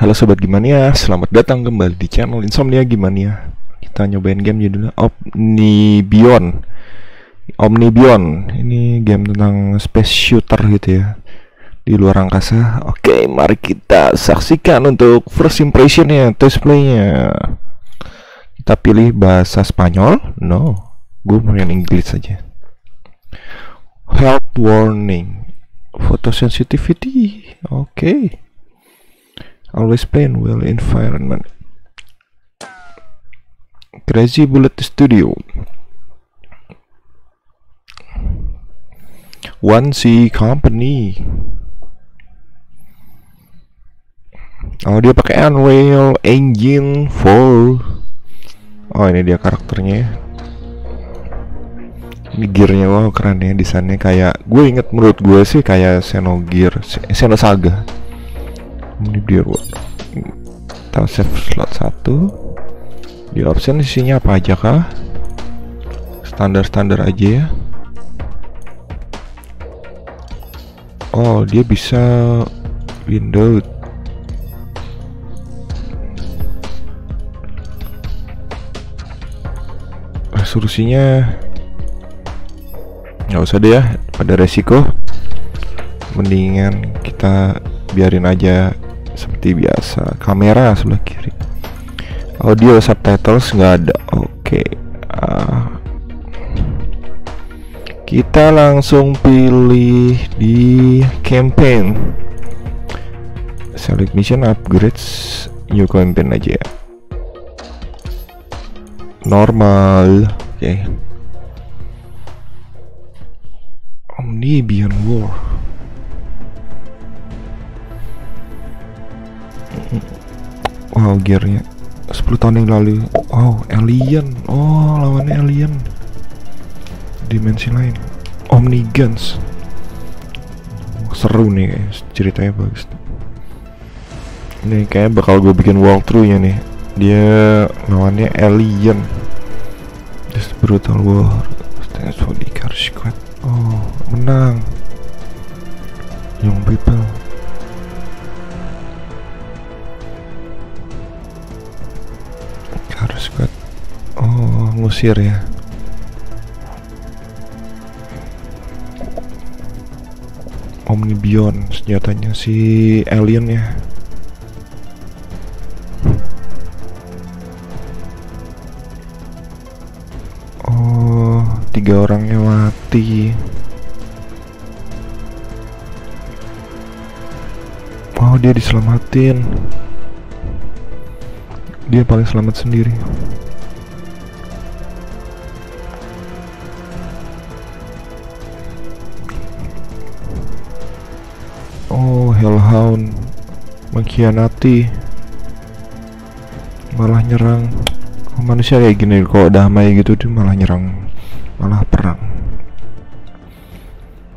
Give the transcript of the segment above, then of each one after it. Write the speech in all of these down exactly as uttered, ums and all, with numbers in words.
Halo Sobat Gimania, selamat datang kembali di channel Insomnia Gimania. Kita nyobain game judulnya Omnibion Omnibion. Ini game tentang space shooter gitu ya, di luar angkasa. Oke, mari kita saksikan untuk first impressionnya, test playnya. Kita pilih bahasa Spanyol. No, gue main Inggris saja. Health warning, photosensitivity. Oke, okay. Always play in well environment. Crazy Bullet Studio, one C Company. Oh, dia pakai Unreal Engine four. Oh, ini dia karakternya. Ini gearnya, wow keren ya desainnya. Kayak gue inget, menurut gue sih kayak Xenogear, Xenosaga. Ini dia buat kita save slot satu. Di option isinya apa aja kah? Standar-standar aja ya. Oh, dia bisa Windows. Resolusinya nggak usah deh ya, pada resiko. Mendingan kita biarin aja seperti biasa. Kamera sebelah kiri, audio subtitles nggak ada. Oke, okay. uh, kita langsung pilih di campaign, select mission, upgrades, new campaign aja ya. Normal. Oke, okay. Omnibion War. Wow, gearnya sepuluh tahun yang lalu. Wow, alien. Oh, lawannya alien, dimensi lain. Omniguns. Seru nih guys, ceritanya bagus. Ini kayaknya bakal gue bikin walkthrough-nya nih. Dia lawannya alien. Just brutal war. Stands for the car squad. Oh, menang. Young people. Harus kuat. Oh, ngusir ya. Omnibion senjatanya si alien ya. Oh, tiga orangnya mati. Oh, dia diselamatin. Dia paling selamat sendiri. Oh, Hellhound mengkhianati, malah nyerang. Oh, manusia kayak gini kok, damai gitu dia malah nyerang, malah perang.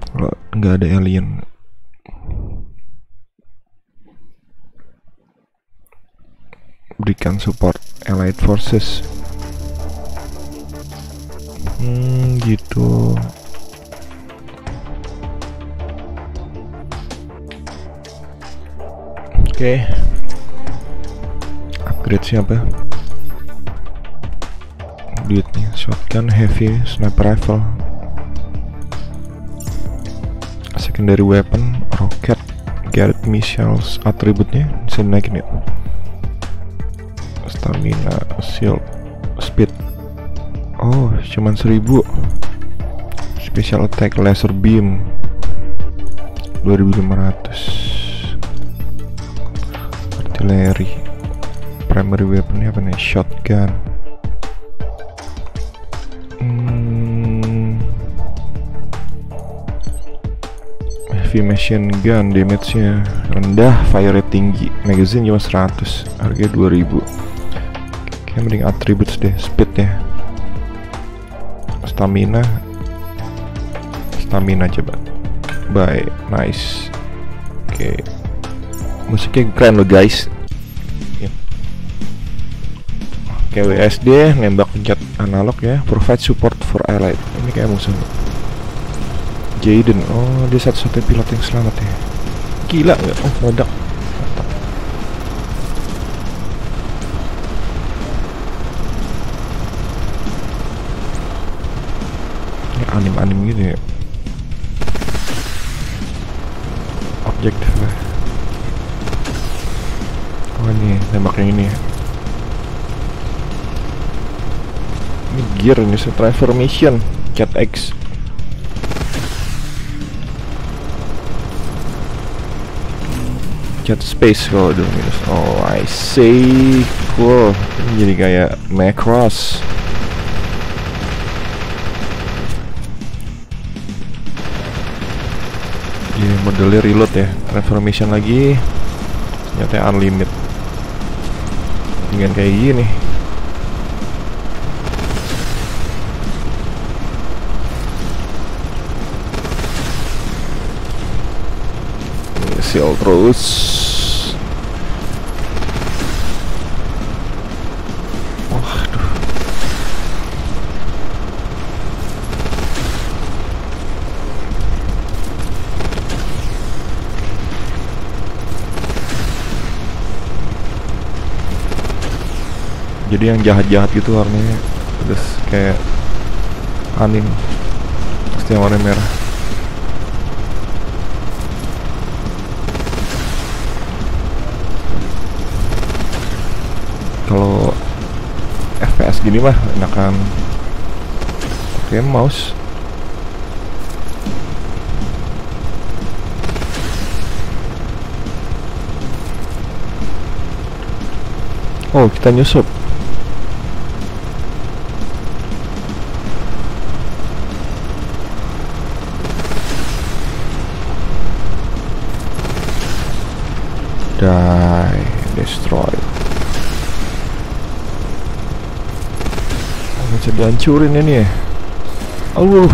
Kalau nggak ada alien. Berikan support allied forces. Hmm, gitu. Oke, okay. Upgrade siapa? Duitnya shotgun, heavy, sniper rifle, secondary weapon, rocket, guided missiles. Atributnya bisa dinaikin ya. Stamina, shield, speed. Oh, cuman seribu. Special attack, laser beam, dua ribu lima ratus. Artillery. Primary weaponnya apa nih? Shotgun. Hmm. Heavy machine gun, damage-nya rendah, fire rate tinggi. Magazine cuma seratus, harga dua ribu. Yang mending attributes deh, speednya, stamina, stamina coba, baik, nice. Oke, okay. Musiknya keren loh guys. Oke, okay, W S D, nembak pencet analog ya. Provide support for allied. Ini kayak musuh. Jaeden, oh dia satu-satunya pilot yang selamat ya. Gila, oh meledak. Tembak yang ini ya. Ini gear ini, saya transformation Cat X. Cat Space kalau dulu. Oh, I see. Cool. Ini jadi kayak Macross. Jadi modelnya reload ya, transformation lagi. Ternyata unlimited. Dengan kayak gini. Sial terus. Waduh. Jadi yang jahat-jahat gitu warnanya, terus kayak anime, pasti warna merah. Kalau F P S gini mah enakan pakai mouse. Oh, kita nyusup. Die, destroy. Bisa dihancurin ini ya. Aduh.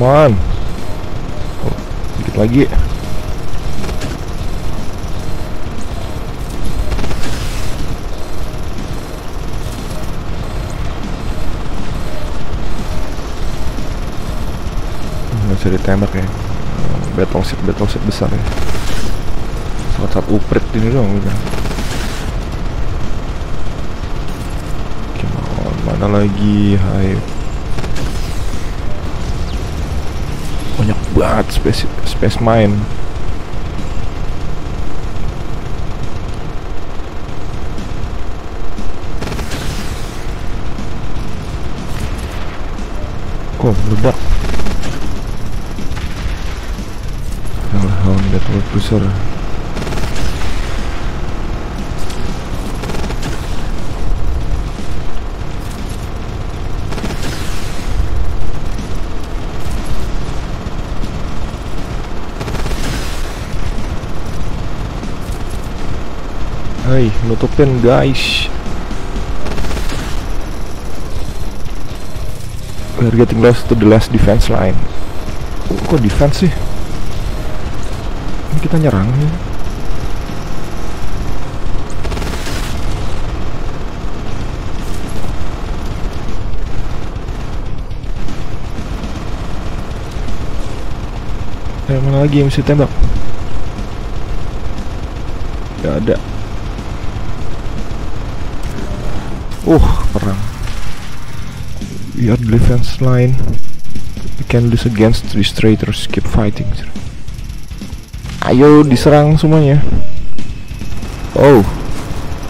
Come on. Oh, dikit lagi. Bisa ditembak ya. Battle set, battle set besar ya. Saat-saat uprit ini dong udah. Gimana, mana lagi hype. Banyak banget space, space mine. Oh, meledak. Battle Cruiser. Hai, nutupin guys. We're getting close to the last defense line. Kok defense sih? Kita nyerang nih. Eh, mana lagi yang mesti tembak? Gak ada. Uh, perang. Your defense line. You can lose against these traitors. Keep fighting. Ayo diserang semuanya. Oh,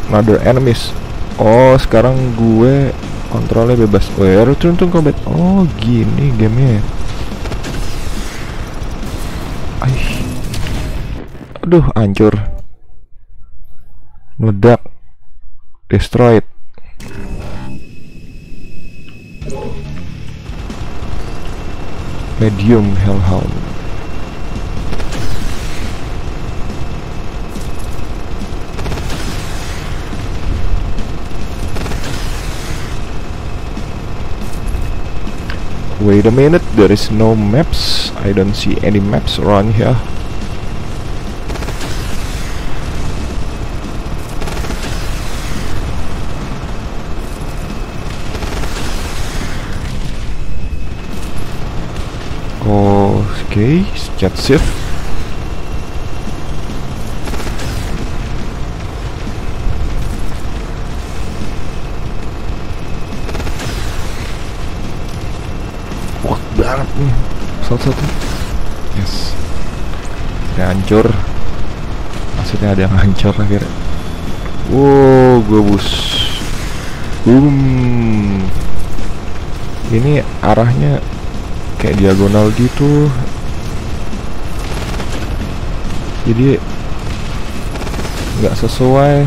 another enemies. Oh, sekarang gue kontrolnya bebas. Oh, ya, return to combat. Oh, gini gamenya. Aish. Aduh, hancur. Meledak. Destroyed. Medium hellhound. Wait a minute, there is no maps. I don't see any maps around here. Oh, Oke, chat shift. Wah, banget nih pesawat-pesawatnya. Yes, ya hancur. Maksudnya ada yang hancur akhirnya. Wow, gue bus. Um, ini arahnya kayak diagonal gitu, jadi nggak sesuai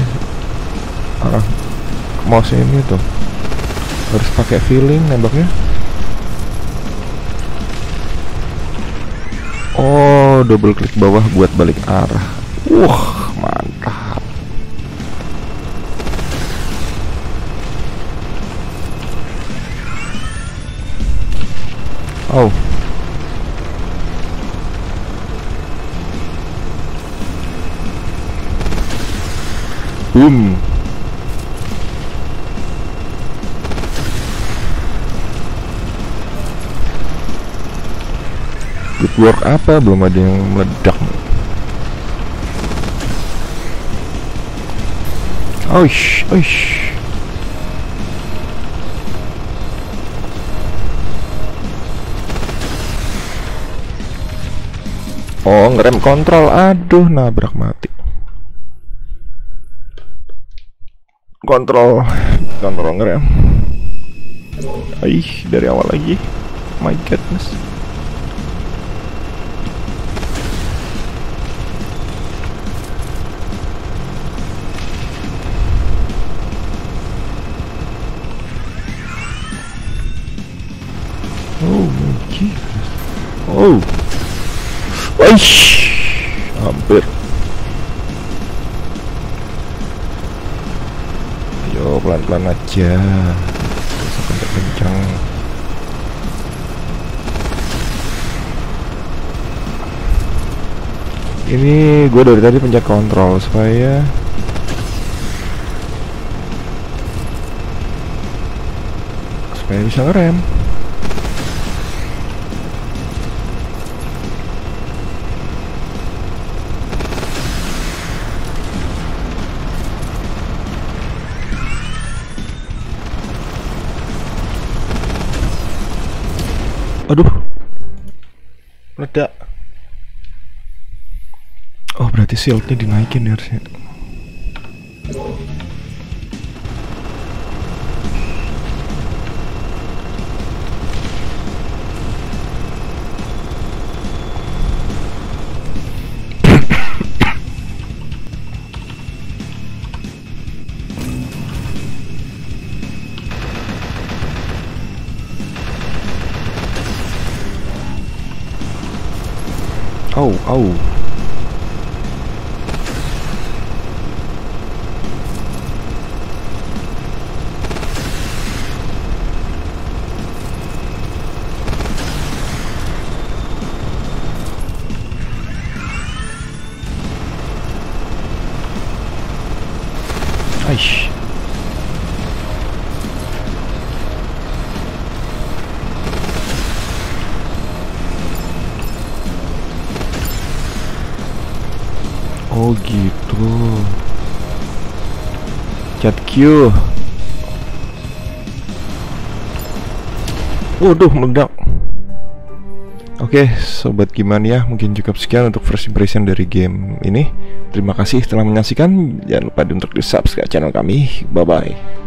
arah mouse ini tuh, harus pakai feeling nembaknya. Oh, double klik bawah buat balik arah. Wah, mantap. Oh, boom. Good work apa? Belum ada yang meledak. Oish, oish. Oh, ngerem kontrol. Aduh, nabrak mati. Kontrol, kontrol ngerem. Aih, dari awal lagi. My goodness. Oh my goodness. Oh. Waish, hampir. Ayo pelan-pelan aja, kencang. Ini gue dari tadi pencet kontrol supaya supaya bisa ngerem. Aduh, meledak. Oh, berarti shieldnya dinaikin ya harusnya. Oh, oh. Aish. Oh gitu. Chat Q. Waduh, meledak. Oke, sobat Gimania, mungkin cukup sekian untuk first impression dari game ini. Terima kasih telah menyaksikan. Jangan lupa untuk di-subscribe channel kami. Bye bye.